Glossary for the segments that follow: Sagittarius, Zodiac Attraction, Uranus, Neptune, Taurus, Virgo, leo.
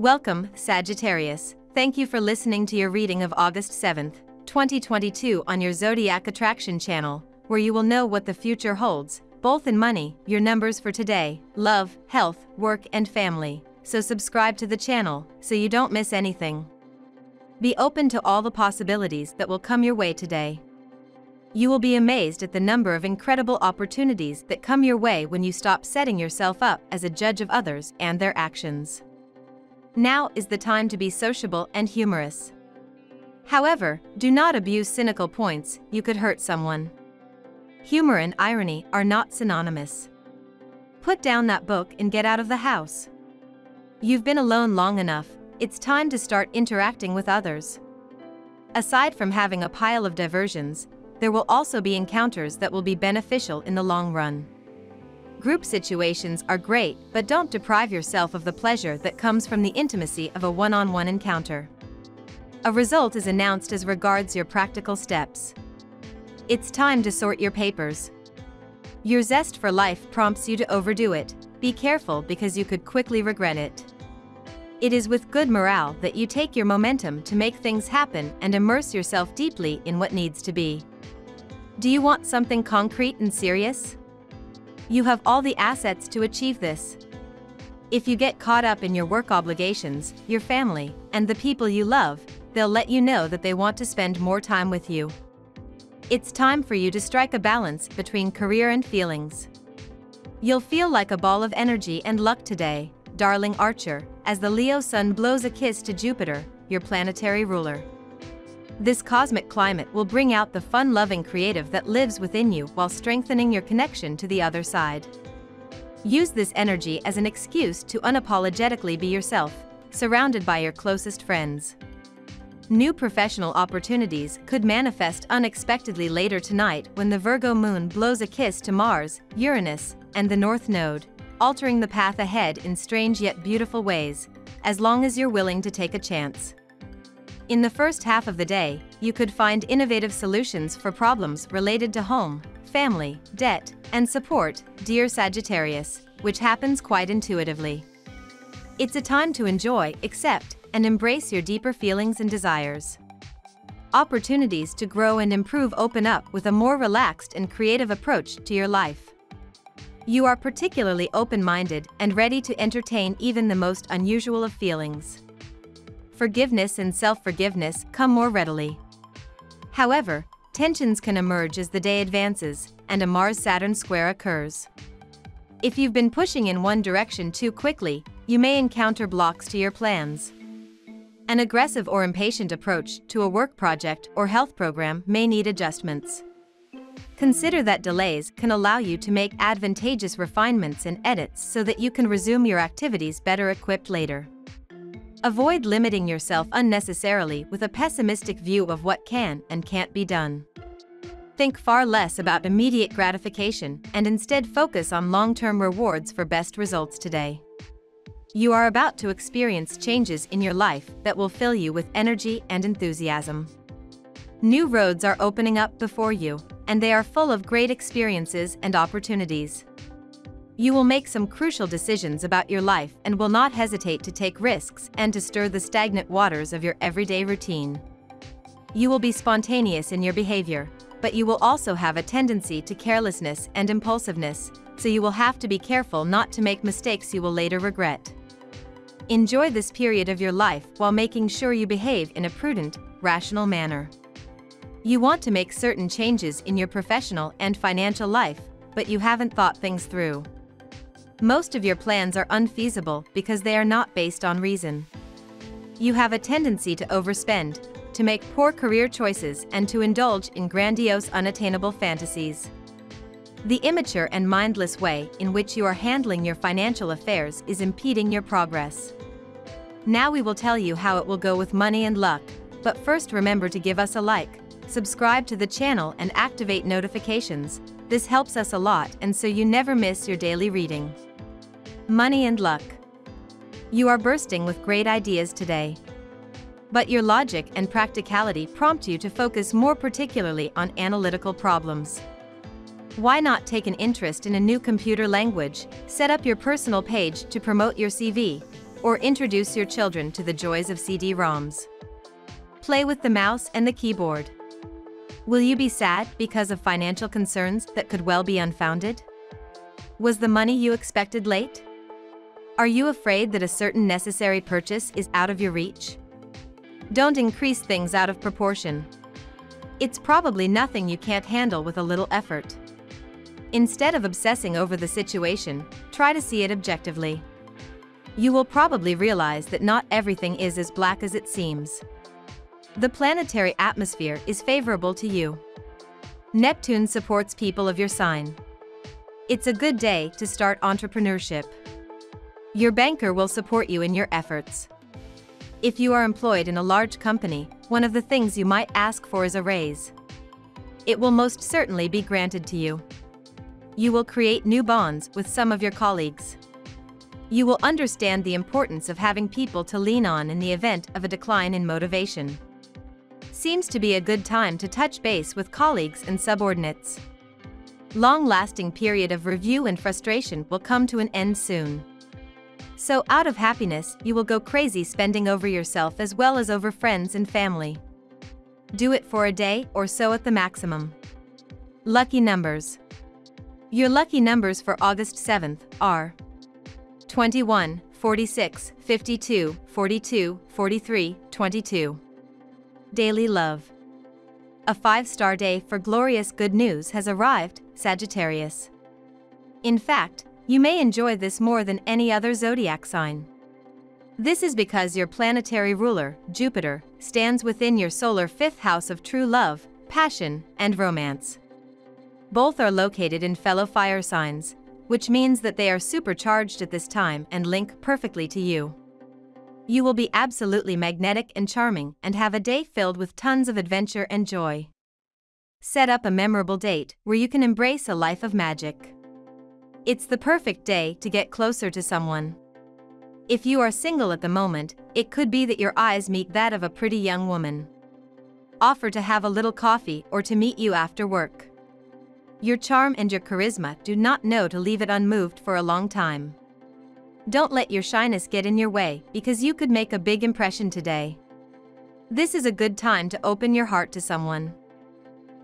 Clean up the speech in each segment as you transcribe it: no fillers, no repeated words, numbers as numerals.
Welcome, Sagittarius. Thank you for listening to your reading of August 7, 2022 on your Zodiac Attraction channel, where you will know what the future holds, both in money, your numbers for today, love, health, work and family. So subscribe to the channel, so you don't miss anything. Be open to all the possibilities that will come your way today. You will be amazed at the number of incredible opportunities that come your way when you stop setting yourself up as a judge of others and their actions. Now is the time to be sociable and humorous. However, do not abuse cynical points, you could hurt someone. Humor and irony are not synonymous. Put down that book and get out of the house. You've been alone long enough. It's time to start interacting with others. Aside from having a pile of diversions, there will also be encounters that will be beneficial in the long run. Group situations are great, but don't deprive yourself of the pleasure that comes from the intimacy of a one-on-one encounter. A result is announced as regards your practical steps. It's time to sort your papers. Your zest for life prompts you to overdo it. Be careful because you could quickly regret it. It is with good morale that you take your momentum to make things happen and immerse yourself deeply in what needs to be. Do you want something concrete and serious? You have all the assets to achieve this. If you get caught up in your work obligations, your family, and the people you love, they'll let you know that they want to spend more time with you. It's time for you to strike a balance between career and feelings. You'll feel like a ball of energy and luck today, darling Archer, as the Leo sun blows a kiss to Jupiter, your planetary ruler. This cosmic climate will bring out the fun-loving creative that lives within you while strengthening your connection to the other side. Use this energy as an excuse to unapologetically be yourself, surrounded by your closest friends. New professional opportunities could manifest unexpectedly later tonight when the Virgo moon blows a kiss to Mars, Uranus, and the North Node, altering the path ahead in strange yet beautiful ways, as long as you're willing to take a chance. In the first half of the day, you could find innovative solutions for problems related to home, family, debt, and support, dear Sagittarius, which happens quite intuitively. It's a time to enjoy, accept, and embrace your deeper feelings and desires. Opportunities to grow and improve open up with a more relaxed and creative approach to your life. You are particularly open-minded and ready to entertain even the most unusual of feelings. Forgiveness and self-forgiveness come more readily. However, tensions can emerge as the day advances and a Mars-Saturn square occurs. If you've been pushing in one direction too quickly, you may encounter blocks to your plans. An aggressive or impatient approach to a work project or health program may need adjustments. Consider that delays can allow you to make advantageous refinements and edits so that you can resume your activities better equipped later. Avoid limiting yourself unnecessarily with a pessimistic view of what can and can't be done. Think far less about immediate gratification and instead focus on long-term rewards for best results today. You are about to experience changes in your life that will fill you with energy and enthusiasm. New roads are opening up before you, and they are full of great experiences and opportunities. You will make some crucial decisions about your life and will not hesitate to take risks and to stir the stagnant waters of your everyday routine. You will be spontaneous in your behavior, but you will also have a tendency to carelessness and impulsiveness, so you will have to be careful not to make mistakes you will later regret. Enjoy this period of your life while making sure you behave in a prudent, rational manner. You want to make certain changes in your professional and financial life, but you haven't thought things through. Most of your plans are unfeasible because they are not based on reason. You have a tendency to overspend, to make poor career choices, and to indulge in grandiose, unattainable fantasies. The immature and mindless way in which you are handling your financial affairs is impeding your progress. Now we will tell you how it will go with money and luck, but first remember to give us a like, subscribe to the channel and activate notifications. This helps us a lot and so you never miss your daily reading. Money and luck. You are bursting with great ideas today. But your logic and practicality prompt you to focus more particularly on analytical problems. Why not take an interest in a new computer language, set up your personal page to promote your CV, or introduce your children to the joys of CD-ROMs. Play with the mouse and the keyboard. Will you be sad because of financial concerns that could well be unfounded? Was the money you expected late? Are you afraid that a certain necessary purchase is out of your reach? Don't increase things out of proportion. It's probably nothing you can't handle with a little effort. Instead of obsessing over the situation, try to see it objectively. You will probably realize that not everything is as black as it seems. The planetary atmosphere is favorable to you. Neptune supports people of your sign. It's a good day to start entrepreneurship. Your banker will support you in your efforts. If you are employed in a large company, one of the things you might ask for is a raise. It will most certainly be granted to you. You will create new bonds with some of your colleagues. You will understand the importance of having people to lean on in the event of a decline in motivation. Seems to be a good time to touch base with colleagues and subordinates. Long-lasting period of review and frustration will come to an end soon. So out of happiness, you will go crazy spending over yourself as well as over friends and family. Do it for a day or so at the maximum. Lucky numbers. Your lucky numbers for August 7th are 21, 46, 52, 42, 43, 22. Daily love. A 5-star day for glorious good news has arrived, Sagittarius. In fact, you may enjoy this more than any other zodiac sign. This is because your planetary ruler, Jupiter, stands within your solar 5th house of true love, passion, and romance. Both are located in fellow fire signs, which means that they are supercharged at this time and link perfectly to you. You will be absolutely magnetic and charming and have a day filled with tons of adventure and joy. Set up a memorable date where you can embrace a life of magic. It's the perfect day to get closer to someone. If you are single at the moment, it could be that your eyes meet that of a pretty young woman. Offer to have a little coffee or to meet you after work. Your charm and your charisma do not know to leave it unmoved for a long time. Don't let your shyness get in your way, because you could make a big impression today. This is a good time to open your heart to someone.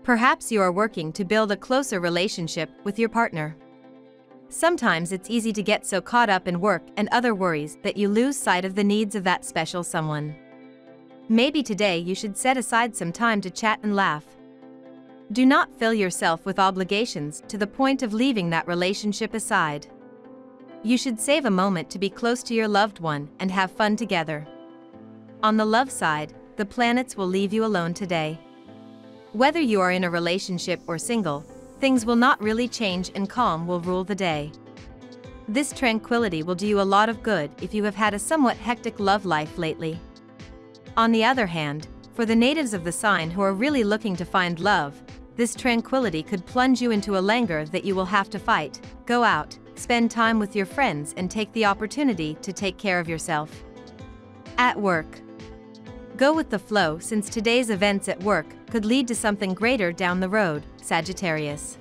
Perhaps you are working to build a closer relationship with your partner. Sometimes it's easy to get so caught up in work and other worries that you lose sight of the needs of that special someone. Maybe today you should set aside some time to chat and laugh. Do not fill yourself with obligations to the point of leaving that relationship aside. You should save a moment to be close to your loved one and have fun together. On the love side, the planets will leave you alone today. Whether you are in a relationship or single, things will not really change and calm will rule the day. This tranquility will do you a lot of good if you have had a somewhat hectic love life lately. On the other hand, for the natives of the sign who are really looking to find love, this tranquility could plunge you into a languor that you will have to fight. Go out, spend time with your friends and take the opportunity to take care of yourself. At work. Go with the flow since today's events at work could lead to something greater down the road, Sagittarius.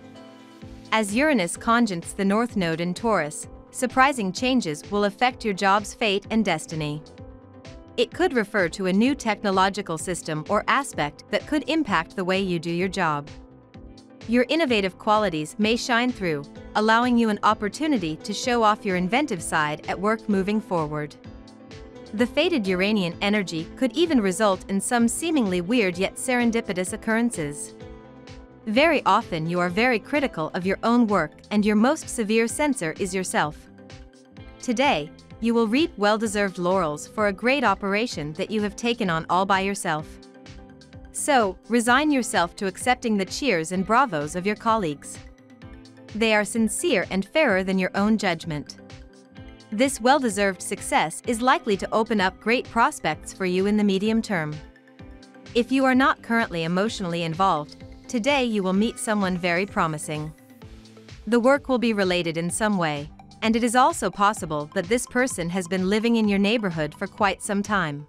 As Uranus conjuncts the North Node in Taurus, surprising changes will affect your job's fate and destiny. It could refer to a new technological system or aspect that could impact the way you do your job. Your innovative qualities may shine through, allowing you an opportunity to show off your inventive side at work moving forward. The fated Uranian energy could even result in some seemingly weird yet serendipitous occurrences. Very often you are very critical of your own work and your most severe censor is yourself. Today, you will reap well-deserved laurels for a great operation that you have taken on all by yourself. So, resign yourself to accepting the cheers and bravos of your colleagues. They are sincere and fairer than your own judgment. This well-deserved success is likely to open up great prospects for you in the medium term. If you are not currently emotionally involved, today you will meet someone very promising. The work will be related in some way, and it is also possible that this person has been living in your neighborhood for quite some time.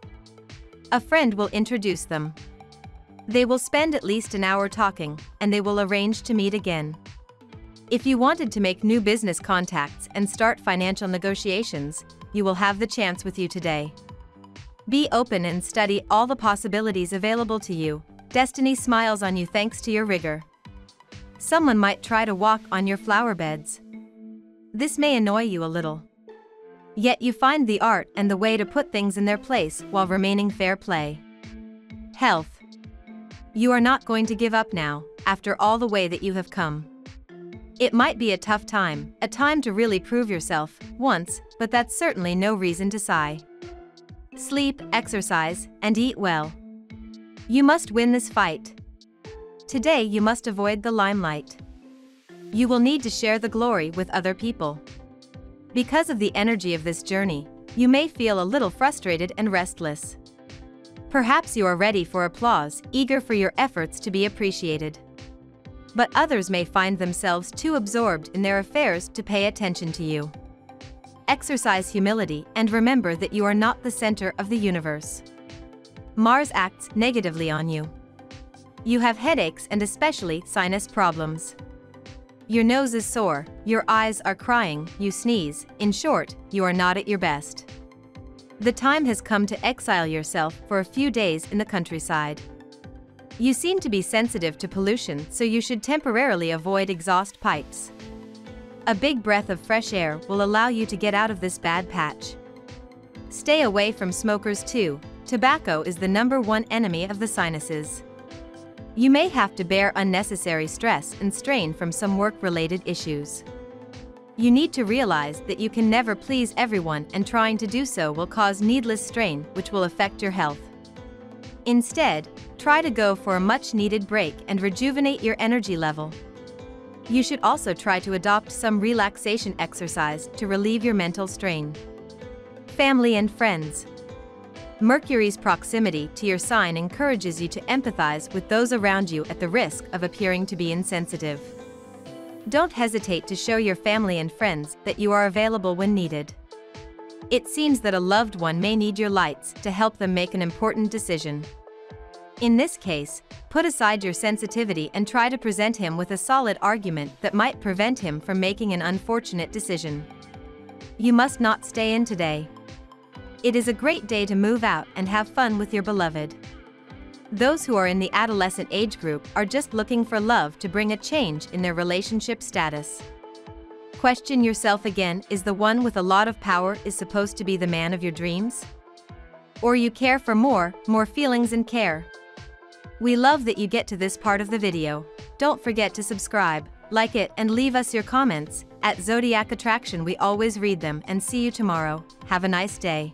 A friend will introduce them. They will spend at least an hour talking, and they will arrange to meet again. If you wanted to make new business contacts and start financial negotiations, you will have the chance with you today. Be open and study all the possibilities available to you. Destiny smiles on you thanks to your rigor. Someone might try to walk on your flower beds. This may annoy you a little. Yet you find the art and the way to put things in their place while remaining fair play. Health. You are not going to give up now, after all the way that you have come. It might be a tough time, a time to really prove yourself, once, but that's certainly no reason to sigh. Sleep, exercise, and eat well. You must win this fight. Today you must avoid the limelight. You will need to share the glory with other people. Because of the energy of this journey, you may feel a little frustrated and restless. Perhaps you are ready for applause, eager for your efforts to be appreciated. But others may find themselves too absorbed in their affairs to pay attention to you. Exercise humility and remember that you are not the center of the universe. Mars acts negatively on you. You have headaches and especially sinus problems. Your nose is sore, your eyes are crying, you sneeze, in short, you are not at your best. The time has come to exile yourself for a few days in the countryside. You seem to be sensitive to pollution, so you should temporarily avoid exhaust pipes. A big breath of fresh air will allow you to get out of this bad patch. Stay away from smokers too. Tobacco is the #1 enemy of the sinuses. You may have to bear unnecessary stress and strain from some work-related issues. You need to realize that you can never please everyone, and trying to do so will cause needless strain, which will affect your health. Instead, try to go for a much-needed break and rejuvenate your energy level. You should also try to adopt some relaxation exercise to relieve your mental strain. Family and friends. Mercury's proximity to your sign encourages you to empathize with those around you at the risk of appearing to be insensitive. Don't hesitate to show your family and friends that you are available when needed. It seems that a loved one may need your lights to help them make an important decision. In this case, put aside your sensitivity and try to present him with a solid argument that might prevent him from making an unfortunate decision. You must not stay in today. It is a great day to move out and have fun with your beloved. Those who are in the adolescent age group are just looking for love to bring a change in their relationship status. Question yourself again, is the one with a lot of power is supposed to be the man of your dreams? Or you care for more feelings and care? We love that you get to this part of the video. Don't forget to subscribe, like it, and leave us your comments. At Zodiac Attraction we always read them, and see you tomorrow. Have a nice day.